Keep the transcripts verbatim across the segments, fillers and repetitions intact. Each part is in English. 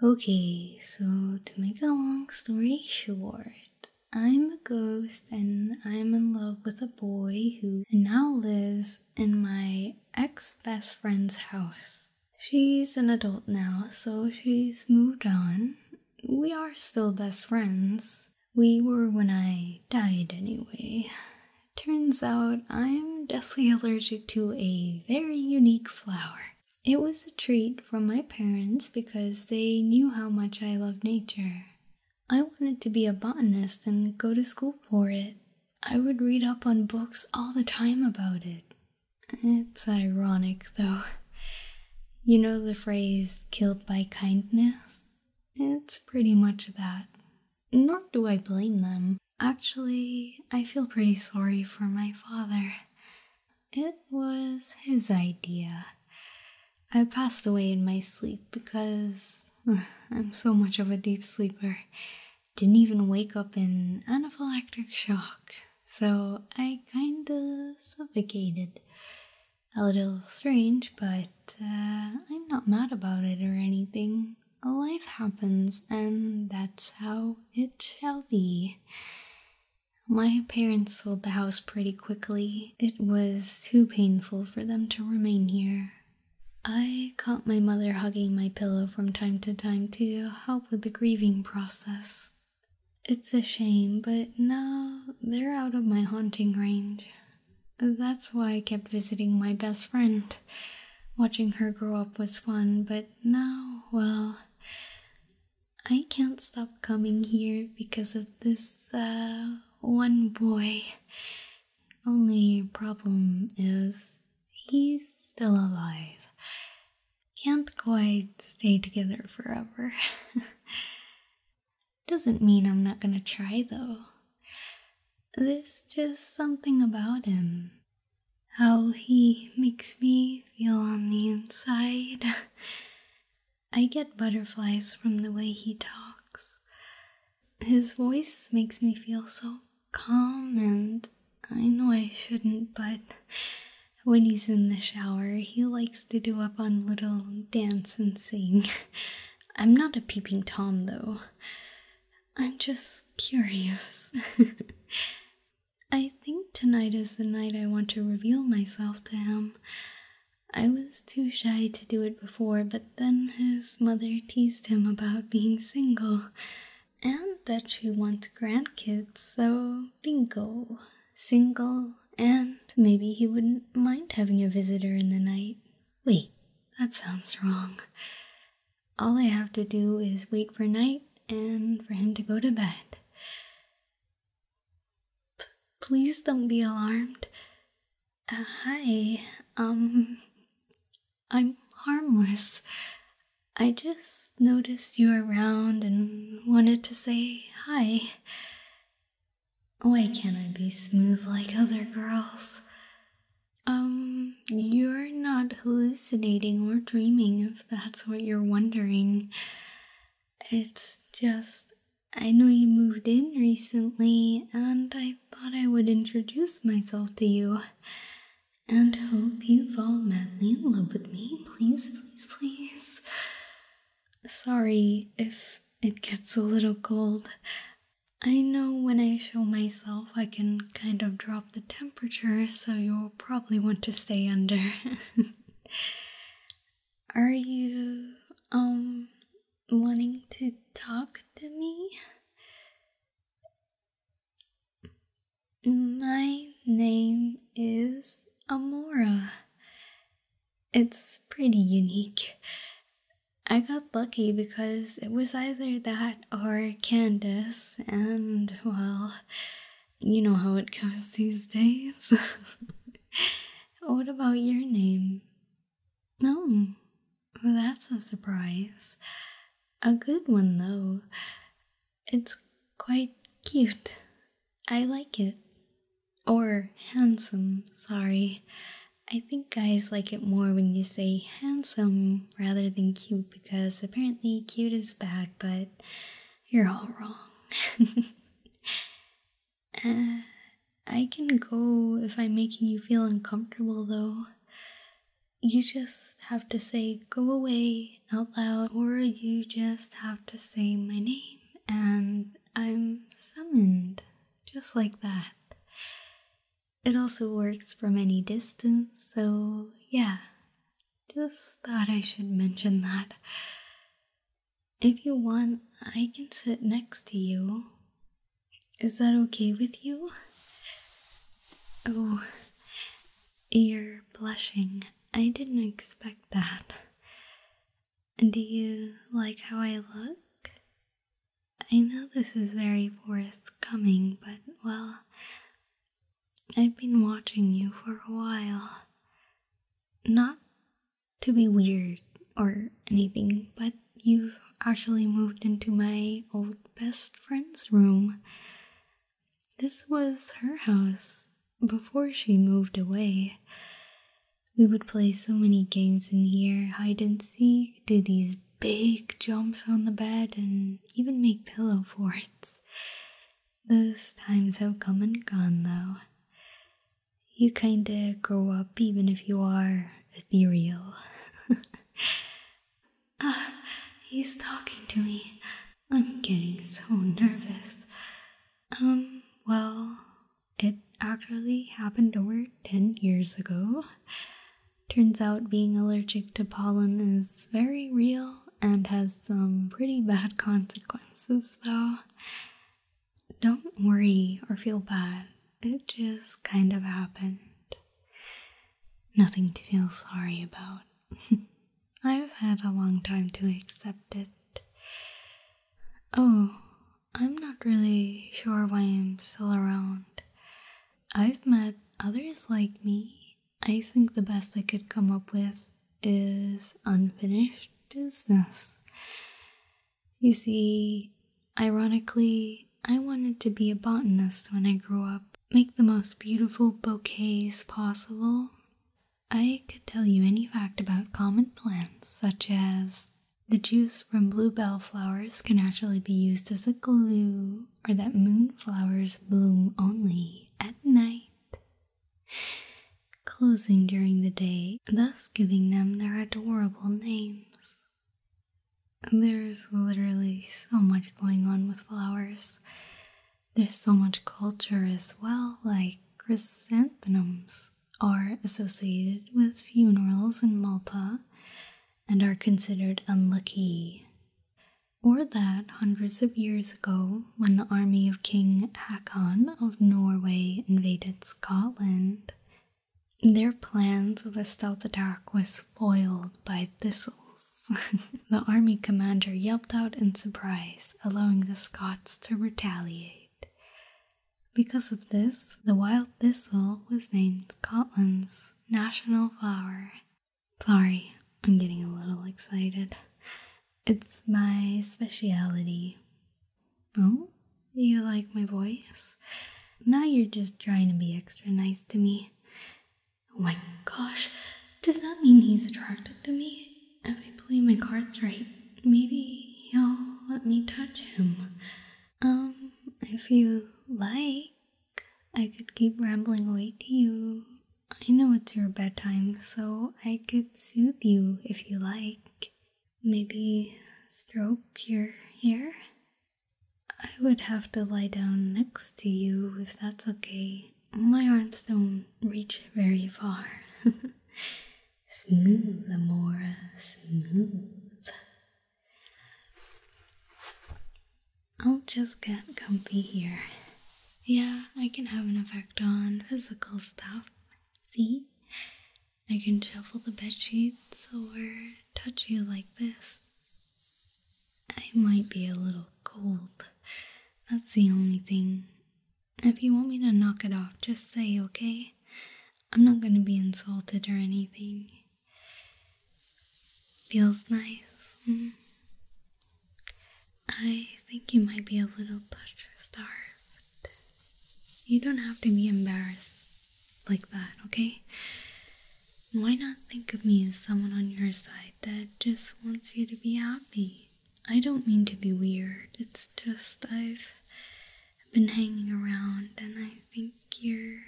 Okay, so to make a long story short, I'm a ghost and I'm in love with a boy who now lives in my ex-best friend's house. She's an adult now, so she's moved on. We are still best friends. We were when I died anyway. Turns out I'm deathly allergic to a very unique flower. It was a treat from my parents because they knew how much I love nature. I wanted to be a botanist and go to school for it. I would read up on books all the time about it. It's ironic, though. You know the phrase, killed by kindness? It's pretty much that. Nor do I blame them. Actually, I feel pretty sorry for my father. It was his idea. I passed away in my sleep because ugh, I'm so much of a deep sleeper. Didn't even wake up in anaphylactic shock, so I kinda suffocated. A little strange, but uh, I'm not mad about it or anything. Life happens, and that's how it shall be. My parents sold the house pretty quickly. It was too painful for them to remain here. I caught my mother hugging my pillow from time to time to help with the grieving process. It's a shame, but now they're out of my haunting range. That's why I kept visiting my best friend. Watching her grow up was fun, but now, well, I can't stop coming here because of this, uh, one boy. Only problem is, he's still alive. Can't quite stay together forever. Doesn't mean I'm not gonna try, though. There's just something about him. How he makes me feel on the inside. I get butterflies from the way he talks. His voice makes me feel so calm, and I know I shouldn't, but when he's in the shower, he likes to do a fun little dance and sing. I'm not a peeping Tom, though. I'm just curious. I think tonight is the night I want to reveal myself to him. I was too shy to do it before, but then his mother teased him about being single, and that she wants grandkids, so bingo, single, and maybe he wouldn't mind having a visitor in the night. Wait, that sounds wrong. All I have to do is wait for night and for him to go to bed. Please don't be alarmed. Uh, hi, um, I'm harmless. I just noticed you around and wanted to say hi. Why can't I be smooth like other girls? Um, you're not hallucinating or dreaming, if that's what you're wondering. It's just, I know you moved in recently, and I thought I would introduce myself to you. And hope you fall madly in love with me, please, please, please. Sorry if it gets a little cold. I know when I show myself, I can kind of drop the temperature, so you'll probably want to stay under. Are you, um, wanting to talk to me? My name is Amora. It's pretty unique. I got lucky because it was either that or Candace, and, well, you know how it goes these days. What about your name? No, that's a surprise. A good one, though. It's quite cute. I like it. Or handsome, sorry. I think guys like it more when you say handsome rather than cute, because apparently cute is bad, but you're all wrong. uh, I can go if I'm making you feel uncomfortable, though. You just have to say go away out loud, or you just have to say my name and I'm summoned, just like that. It also works from any distance, so yeah, just thought I should mention that. If you want, I can sit next to you. Is that okay with you? Oh, you're blushing. I didn't expect that. Do you like how I look? I know this is very forthcoming, but, well, I've been watching you for a while. Not to be weird or anything, but you've actually moved into my old best friend's room. This was her house before she moved away. We would play so many games in here, hide and seek, do these big jumps on the bed, and even make pillow forts. Those times have come and gone, though. You kinda grow up even if you are ethereal. Ah, he's talking to me. I'm getting so nervous. Um, well, it actually happened over ten years ago. Turns out being allergic to pollen is very real and has some pretty bad consequences, though. Don't worry or feel bad. It just kind of happened. Nothing to feel sorry about. I've had a long time to accept it. Oh, I'm not really sure why I'm still around. I've met others like me. I think the best I could come up with is unfinished business. You see, ironically, I wanted to be a botanist when I grew up. Make the most beautiful bouquets possible. I could tell you any fact about common plants, such as the juice from bluebell flowers can actually be used as a glue, or that moonflowers bloom only at night, closing during the day, thus giving them their adorable names. There's literally so much going on with flowers. There's so much culture as well, like chrysanthemums are associated with funerals in Malta and are considered unlucky. Or that hundreds of years ago, when the army of King Hakon of Norway invaded Scotland, their plans of a stealth attack was spoiled by thistles. The army commander yelped out in surprise, allowing the Scots to retaliate. Because of this, the wild thistle was named Scotland's national flower. Sorry, I'm getting a little excited. It's my speciality. Oh, you like my voice? Now you're just trying to be extra nice to me. Oh my gosh, does that mean he's attracted to me? If I play my cards right, maybe he'll let me touch him. Um, if you like, I could keep rambling away to you. I know it's your bedtime, so I could soothe you if you like. Maybe stroke your hair? I would have to lie down next to you if that's okay. My arms don't reach very far. Smooth, Amora, smooth. I'll just get comfy here. Yeah, I can have an effect on physical stuff. See? I can shuffle the bed sheets or touch you like this. I might be a little cold. That's the only thing. If you want me to knock it off, just say, okay? I'm not gonna be insulted or anything. Feels nice. Mm. I think you might be a little touch starved. You don't have to be embarrassed like that, okay? Why not think of me as someone on your side that just wants you to be happy? I don't mean to be weird, it's just I've been hanging around and I think you're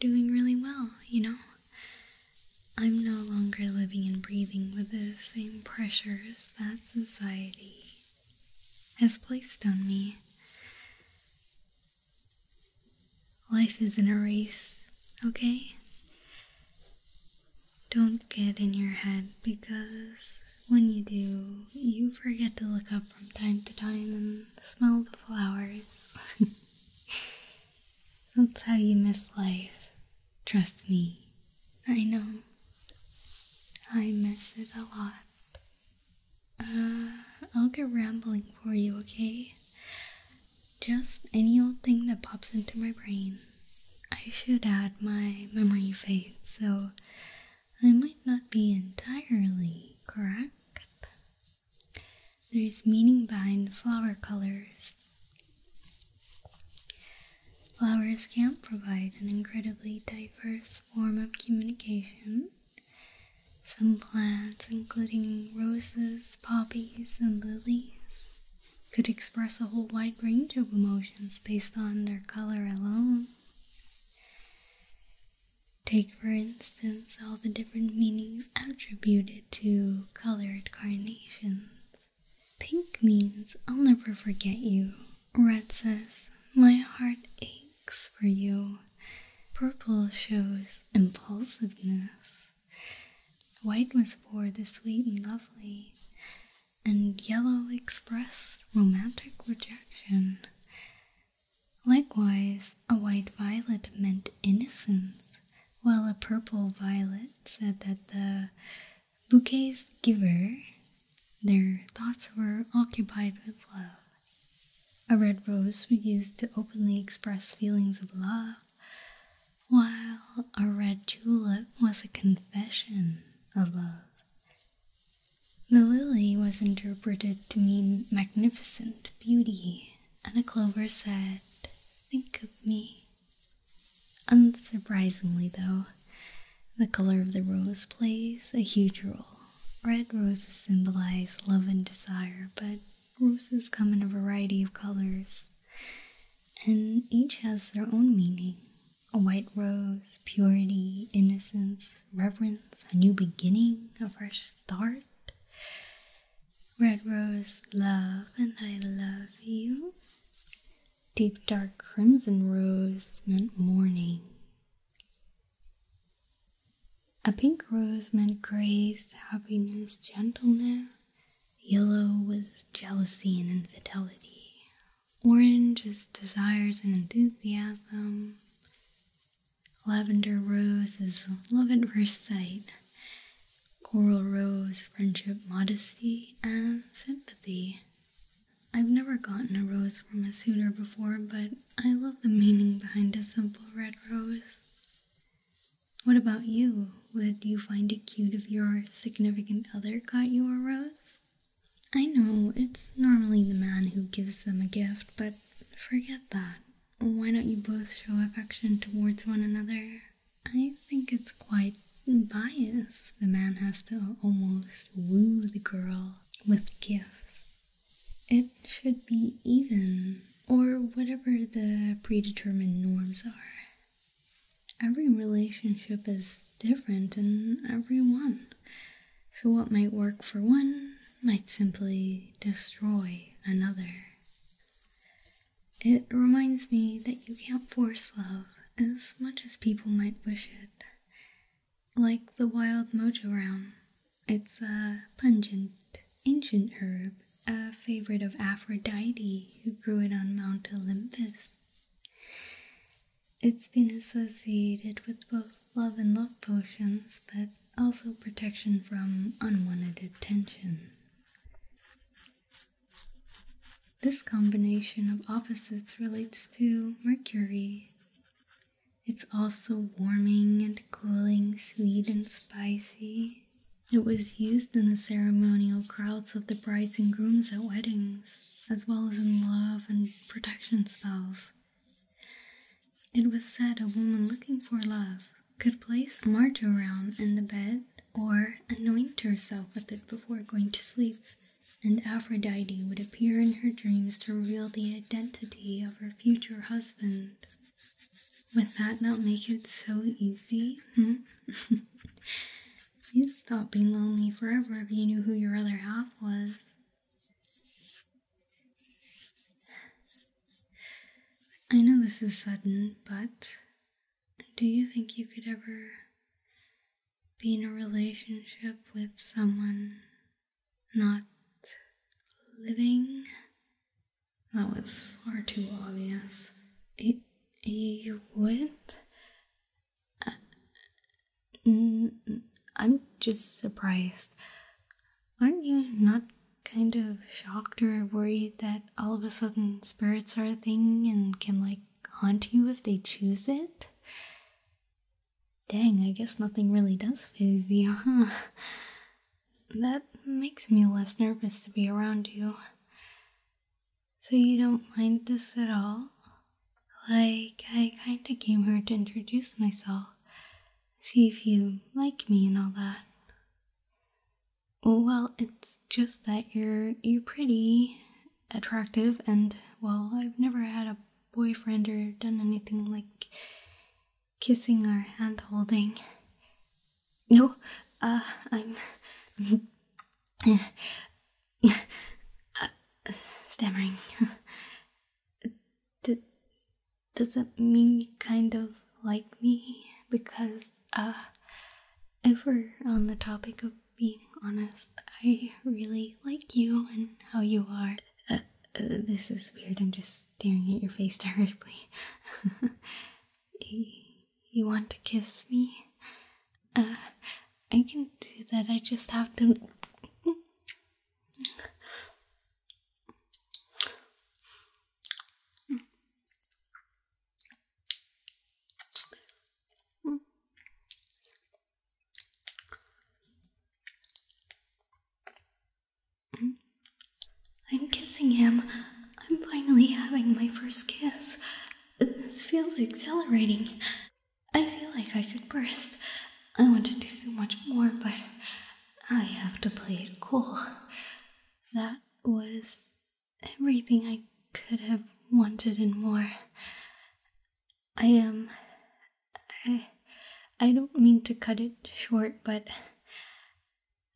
doing really well, you know? I'm no longer living and breathing with the same pressures that society has placed on me. Life isn't a race, okay? Don't get in your head, because when you do, you forget to look up from time to time and smell the flowers. That's how you miss life. Trust me. I know. I miss it a lot. Uh, I'll get rambling for you, okay? Just any old thing that pops into my brain. I should add my memory fades, so I might not be entirely correct. There's meaning behind the flower colors. Flowers can provide an incredibly diverse form of communication. Some plants, including roses, poppies, and lilies, could express a whole wide range of emotions based on their color alone. Take, for instance, all the different meanings attributed to colored carnations. Pink means, "I'll never forget you." Red says, "My heart aches for you." Purple shows impulsiveness. White was for the sweet and lovely. And yellow expressed romantic rejection. Likewise, a white violet meant innocence, while a purple violet said that the bouquet's giver, their thoughts were occupied with love. A red rose was used to openly express feelings of love, while a red tulip was a confession of love. The lily was interpreted to mean magnificent beauty, and a clover said, "Think of me." Unsurprisingly, though, the color of the rose plays a huge role. Red roses symbolize love and desire, but roses come in a variety of colors, and each has their own meaning. A white rose, purity, innocence, reverence, a new beginning, a fresh start. Red rose, love, and I love you. Deep dark crimson rose meant mourning. A pink rose meant grace, happiness, gentleness. Yellow was jealousy and infidelity. Orange is desires and enthusiasm. Lavender rose is love at first sight. Coral rose, friendship, modesty, and sympathy. I've never gotten a rose from a suitor before, but I love the meaning behind a simple red rose. What about you? Would you find it cute if your significant other got you a rose? I know, it's normally the man who gives them a gift, but forget that. Why don't you both show affection towards one another? I think it's quite biased. The man has to almost woo the girl with gifts. It should be even, or whatever the predetermined norms are. Every relationship is different in every one, so what might work for one might simply destroy another. It reminds me that you can't force love, as much as people might wish it. Like the wild mojoram, it's a pungent, ancient herb, a favorite of Aphrodite, who grew it on Mount Olympus. It's been associated with both love and love potions, but also protection from unwanted attention. This combination of opposites relates to Mercury. It's also warming and cooling, sweet and spicy. It was used in the ceremonial crowds of the brides and grooms at weddings, as well as in love and protection spells. It was said a woman looking for love could place marjoram in the bed or anoint herself with it before going to sleep, and Aphrodite would appear in her dreams to reveal the identity of her future husband. Would that not make it so easy? Hmm? You'd stop being lonely forever if you knew who your other half was. I know this is sudden, but do you think you could ever be in a relationship with someone not living? That was far too obvious. You, you would? Uh, n- I'm just surprised. Aren't you not kind of shocked or worried that all of a sudden spirits are a thing and can, like, haunt you if they choose it? Dang, I guess nothing really does faze you, huh? That makes me less nervous to be around you. So you don't mind this at all? Like, I kinda came here to introduce myself, see if you like me and all that. Well, it's just that you're you're pretty attractive and, well, I've never had a boyfriend or done anything like kissing or hand-holding. No, uh, I'm... stammering. D- does that mean you kind of like me? Because, uh, if we're on the topic of being honest, I really like you and how you are. Uh, uh, this is weird, I'm just staring at your face directly. You want to kiss me? Uh, I can do that, I just have to... I'm kissing him. I'm finally having my first kiss. This feels exhilarating. I feel like I could burst. I want to do so much more, but I have to play it cool. That was everything I could have wanted and more. I am... Um, I, I don't mean to cut it short, but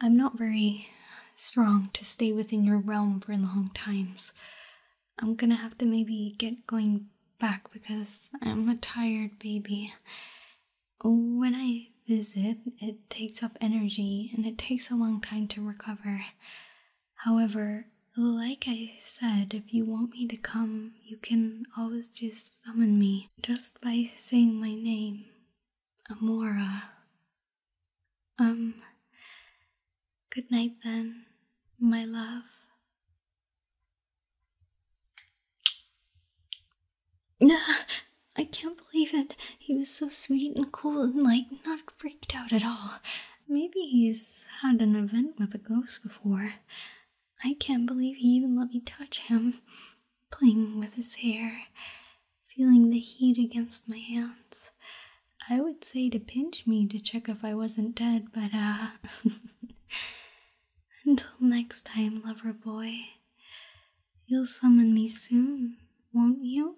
I'm not very... strong to stay within your realm for long times. I'm gonna have to maybe get going back because I'm a tired baby. When I visit, it takes up energy and it takes a long time to recover. However, like I said, if you want me to come, you can always just summon me just by saying my name, Amora. Um, good night then, my love. I can't believe it. He was so sweet and cool and, like, not freaked out at all. Maybe he's had an event with a ghost before. I can't believe he even let me touch him, playing with his hair, feeling the heat against my hands. I would say to pinch me to check if I wasn't dead, but, uh... Until next time, lover boy, you'll summon me soon, won't you?